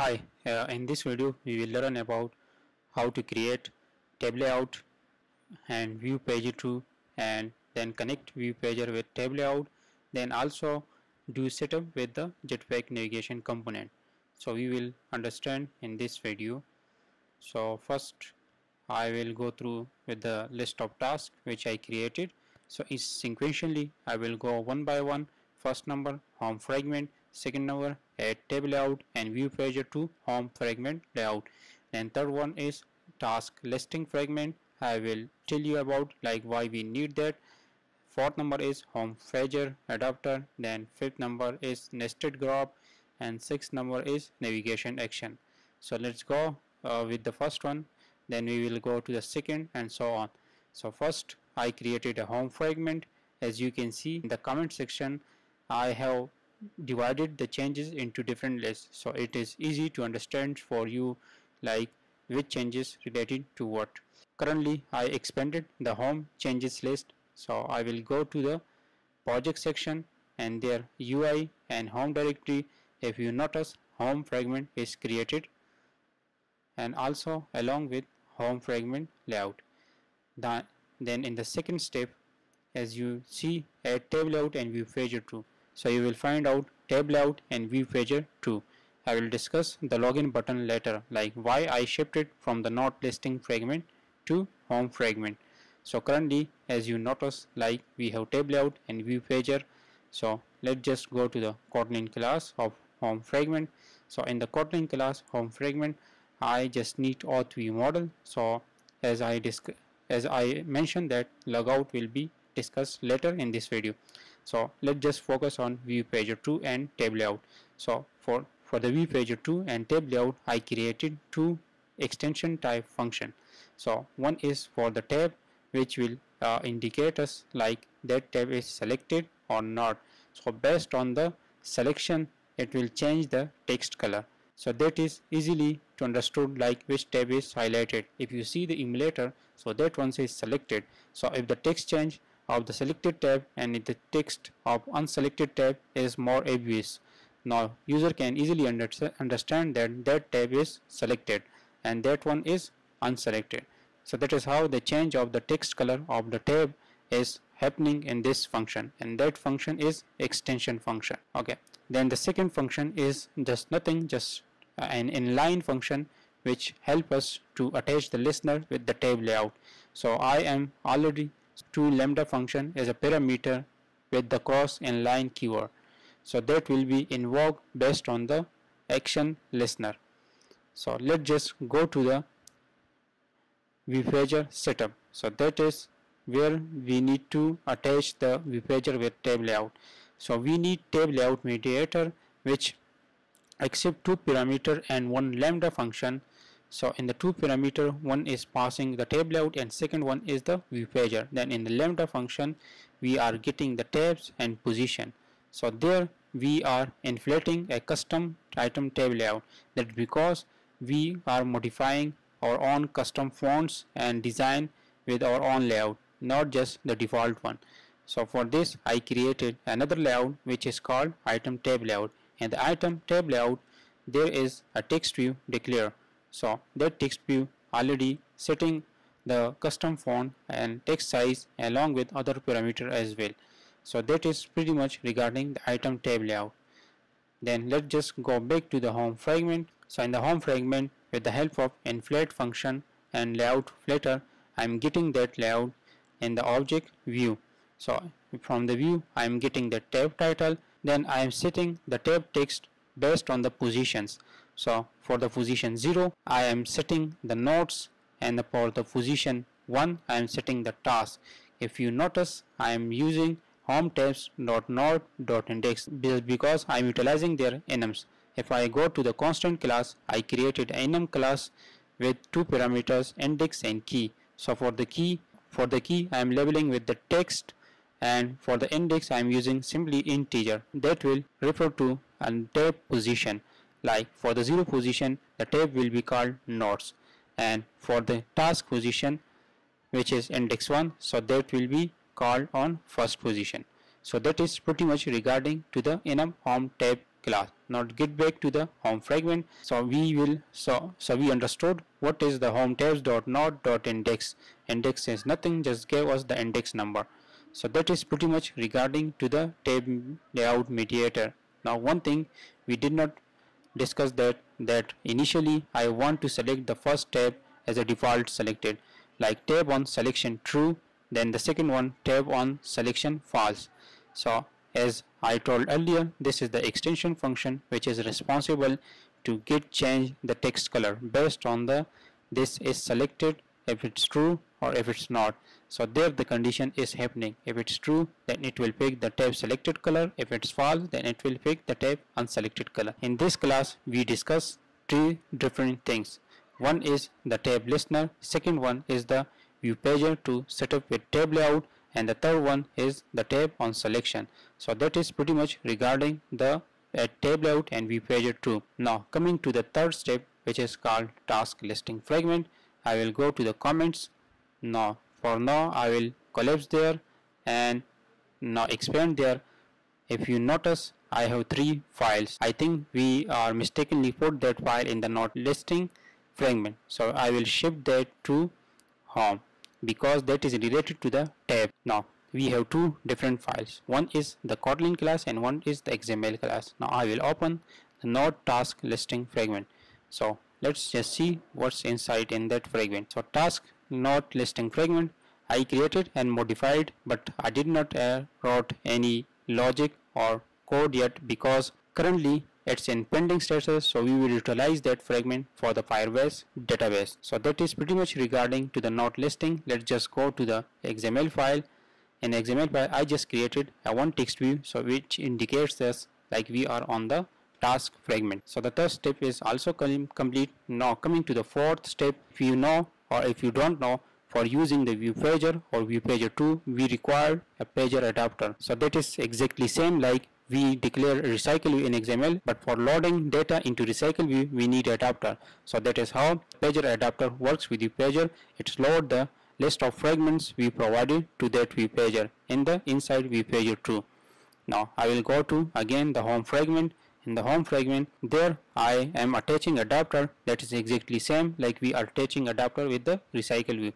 Hi, in this video we will learn about how to create TabLayout and ViewPager2 and then connect ViewPager with TabLayout, then also do setup with the Jetpack navigation component. So we will understand in this video. So first I will go through with the list of tasks which I created. So sequentially I will go one by one. First number home fragment, second number add tab layout and ViewPager2 home fragment layout, and third one is task listing fragment. I will tell you about like why we need that. Fourth number is home pager adapter, then fifth number is nested graph, and sixth number is navigation action. So let's go with the first one, then we will go to the second and so on. So first I created a home fragment. As you can see in the comment section, I have divided the changes into different lists, so it is easy to understand for you like which changes related to what. Currently I expanded the home changes list, so I will go to the project section and their UI and home directory. If you notice, home fragment is created and also along with home fragment layout. Then in the second step, as you see, add tab layout and ViewPager2. So you will find out tab layout and ViewPager2. I will discuss the login button later, like why I shifted from the note listing fragment to home fragment. So currently, as you notice, like we have tab layout and ViewPager. So let's just go to the Kotlin class of home fragment. So in the Kotlin class home fragment, I just need auth view model. So as I mentioned that logout will be discussed later in this video. So let's just focus on ViewPager2 and tab layout. So for the ViewPager2 and tab layout, I created two extension type function. So one is for the tab, which will indicate us like that tab is selected or not. So based on the selection, it will change the text color. So that is easily to understood like which tab is highlighted. If you see the emulator, so that one is selected. So if the text change of the selected tab and if the text of unselected tab is more obvious, now user can easily understand that that tab is selected and that one is unselected. So that is how the change of the text color of the tab is happening in this function, and that function is extension function. Okay, then the second function is just nothing, just an inline function which help us to attach the listener with the tab layout. So I am already to lambda function as a parameter with the cross inline keyword, so that will be invoked based on the action listener. So let's just go to the ViewPager setup. So that is where we need to attach the ViewPager with tab layout. So we need tab layout mediator which accept two parameter and one lambda function. So in the two parameter, one is passing the tab layout and second one is the ViewPager. Then in the lambda function, we are getting the tabs and position. So there we are inflating a custom item tab layout. That's because we are modifying our own custom fonts and design with our own layout, not just the default one. So for this I created another layout which is called item tab layout. In the item tab layout, there is a text view declare. So that text view already setting the custom font and text size along with other parameter as well. So that is pretty much regarding the item tab layout. Then let's just go back to the home fragment. So in the home fragment, with the help of inflate function and layout flatter, I am getting that layout in the object view. So from the view I am getting the tab title, then I am setting the tab text based on the positions. So for the position 0 I am setting the notes, and for the position 1 I am setting the task. If you notice, I am using home tabs .node.index because I am utilizing their enums. If I go to the constant class, I created an enum class with two parameters, index and key. So for the key I am labeling with the text, and for the index I am using simply integer that will refer to a tab position. Like for the 0 position, the tab will be called nodes, and for the task position, which is index 1, so that will be called on first position. So that is pretty much regarding to the enum home tab class. Now get back to the home fragment. So we understood what is the home tabs dot not dot index. Index is nothing, just gave us the index number. So that is pretty much regarding to the tab layout mediator. Now one thing we did not discuss that initially I want to select the first tab as a default selected, like tab on selection true, then the second one tab on selection false. So as I told earlier, this is the extension function which is responsible to get change the text color based on the this is selected, if it's true or if it's not. So there the condition is happening. If it's true, then it will pick the tab selected color. If it's false, then it will pick the tab unselected color. In this class we discuss three different things. One is the tab listener, second one is the ViewPager to set up a tab layout, and the third one is the tab on selection. So that is pretty much regarding the tab layout and ViewPager2. Now coming to the third step, which is called task listing fragment. I will go to the comments. Now for now I will collapse there and now expand there. If you notice, I have three files. I think we are mistakenly put that file in the note listing fragment. So I will shift that to home because that is related to the tab. Now we have two different files. One is the Kotlin class and one is the XML class. Now I will open the node task listing fragment. So let's just see what's inside in that fragment. So task note listing fragment I created and modified, but I did not wrote any logic or code yet because currently it's in pending status. So we will utilize that fragment for the Firebase database. So that is pretty much regarding to the note listing. Let's just go to the XML file. In XML file I just created a one text view, so which indicates us like we are on the task fragment. So the third step is also complete. Now coming to the fourth step, if you know or if you don't know, for using the ViewPager or ViewPager2 we require a pager adapter. So that is exactly same like we declare RecycleView in XML, but for loading data into RecycleView we need adapter. So that is how pager adapter works with ViewPager. It's load the list of fragments we provided to that ViewPager in the inside ViewPager2. Now I will go to again the home fragment. In the home fragment there I am attaching adapter that is exactly same like we are attaching adapter with the RecycleView.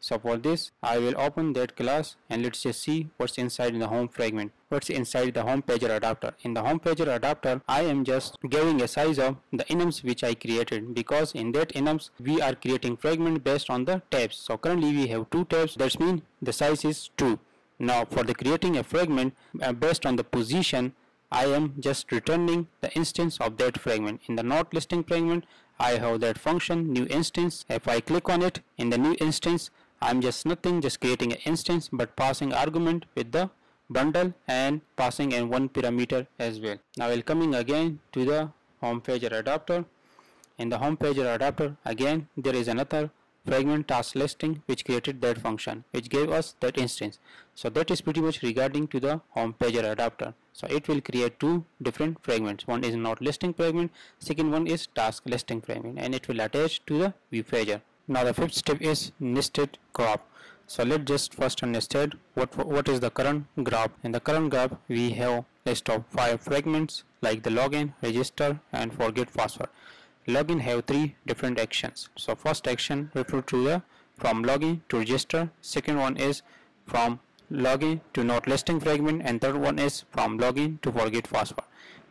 So for this I will open that class and let's just see what's inside the home fragment, what's inside the home pager adapter. In the home pager adapter I am just giving a size of the enums which I created, because in that enums we are creating fragment based on the tabs. So currently we have two tabs, that means the size is 2. Now for the creating a fragment based on the position, I am just returning the instance of that fragment. In the note listing fragment I have that function new instance. If I click on it, in the new instance I am just nothing, just creating an instance but passing argument with the bundle and passing in one parameter as well. Now I will coming again to the home pager adapter. In the home pager adapter again there is another fragment task listing which created that function which gave us that instance. So that is pretty much regarding to the home pager adapter. So it will create two different fragments. One is note listing fragment, second one is task listing fragment, and it will attach to the ViewPager. Now the fifth step is nested graph. So let's just first understand what is the current graph. In the current graph we have list of 5 fragments like the login, register, and forget password. Login have 3 different actions. So first action refer to the from login to register, second one is from login to note listing fragment, and third one is from login to forget password.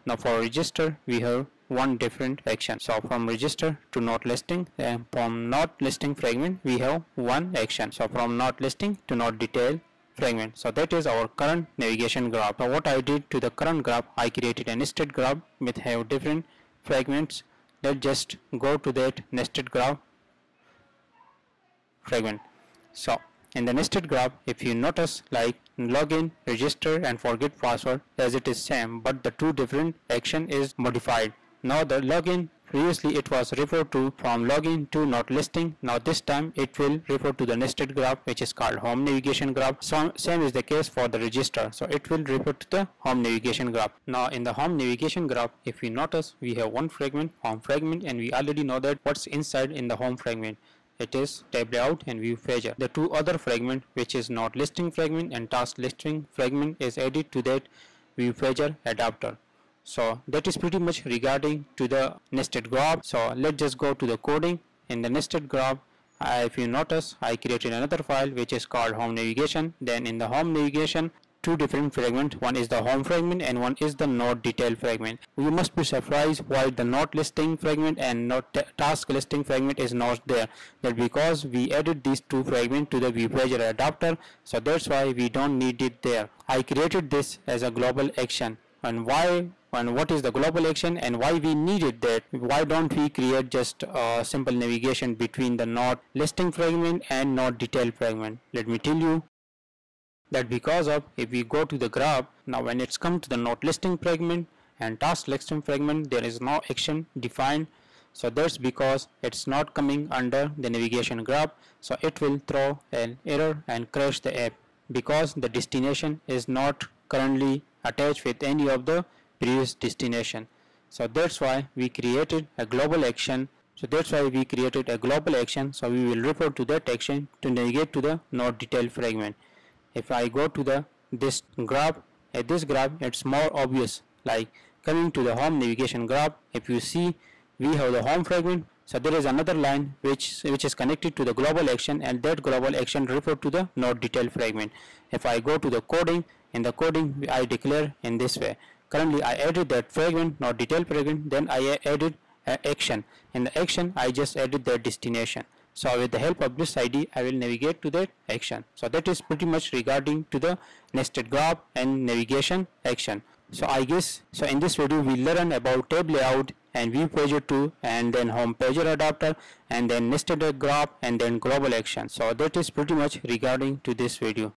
Now for register we have one different action. So from register to note listing, and from note listing fragment we have one action. So from note listing to note detail fragment. So that is our current navigation graph. Now what I did to the current graph, I created a nested graph with have different fragments. Let's just go to that nested graph fragment. So in the nested graph if you notice, like login, register, and forget password as it is same, but the two different action is modified. Now the login, previously it was referred to from login to note listing. Now this time it will refer to the nested graph which is called home navigation graph. So same is the case for the register, so it will refer to the home navigation graph. Now in the home navigation graph if you notice we have one fragment, home fragment, and we already know that what's inside in the home fragment. It is tab layout and ViewPager. The two other fragment which is note listing fragment and task listing fragment is added to that ViewPager adapter. So that is pretty much regarding to the nested graph. So let's just go to the coding. In the nested graph, if you notice, I created another file which is called home navigation. Then in the home navigation, two different fragments, one is the home fragment and one is the note detail fragment. You must be surprised why the note listing fragment and note task listing fragment is not there. That's because we added these two fragments to the ViewPager adapter, so that's why we don't need it there. I created this as a global action. And why? And what is the global action and why we needed that? Why don't we create just a simple navigation between the note listing fragment and note detail fragment? Let me tell you. That because of, if we go to the graph, now when it's come to the note listing fragment and task listing fragment, there is no action defined. So that's because it's not coming under the navigation graph. So it will throw an error and crash the app because the destination is not currently attached with any of the previous destination. So that's why we created a global action. So we will refer to that action to navigate to the note detail fragment. If I go to this graph, at this graph it's more obvious. Like coming to the home navigation graph, if you see, we have the home fragment. So there is another line which is connected to the global action, and that global action refers to the note detail fragment. If I go to the coding, in the coding I declare in this way. Currently I added that fragment, note detail fragment, then I added an action. In the action I just added the destination. So with the help of this ID, I will navigate to that action. So that is pretty much regarding to the nested graph and navigation action. So I guess, so in this video we learn about tab layout and ViewPager2, and then home pager adapter, and then nested graph, and then global action. So that is pretty much regarding to this video.